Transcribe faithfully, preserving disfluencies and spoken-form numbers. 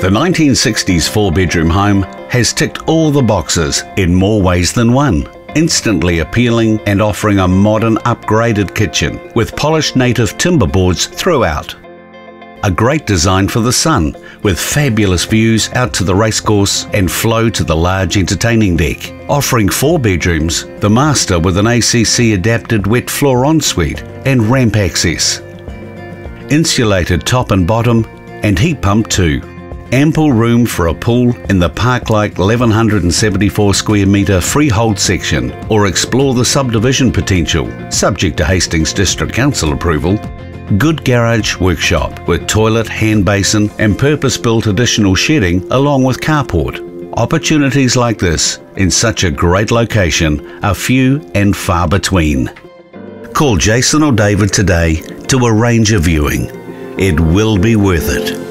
The nineteen sixties four-bedroom home has ticked all the boxes in more ways than one, instantly appealing and offering a modern upgraded kitchen with polished native timber boards throughout. A great design for the sun, with fabulous views out to the racecourse and flow to the large entertaining deck. Offering four bedrooms, the master with an A C C adapted wet floor ensuite and ramp access. Insulated top and bottom and heat pump too. Ample room for a pool in the park-like eleven seventy-four square metre freehold section, or explore the subdivision potential, subject to Hastings District Council approval. Good garage workshop with toilet, hand basin and purpose-built additional shedding along with carport. Opportunities like this in such a great location are few and far between. Call Jason or David today to arrange a viewing. It will be worth it.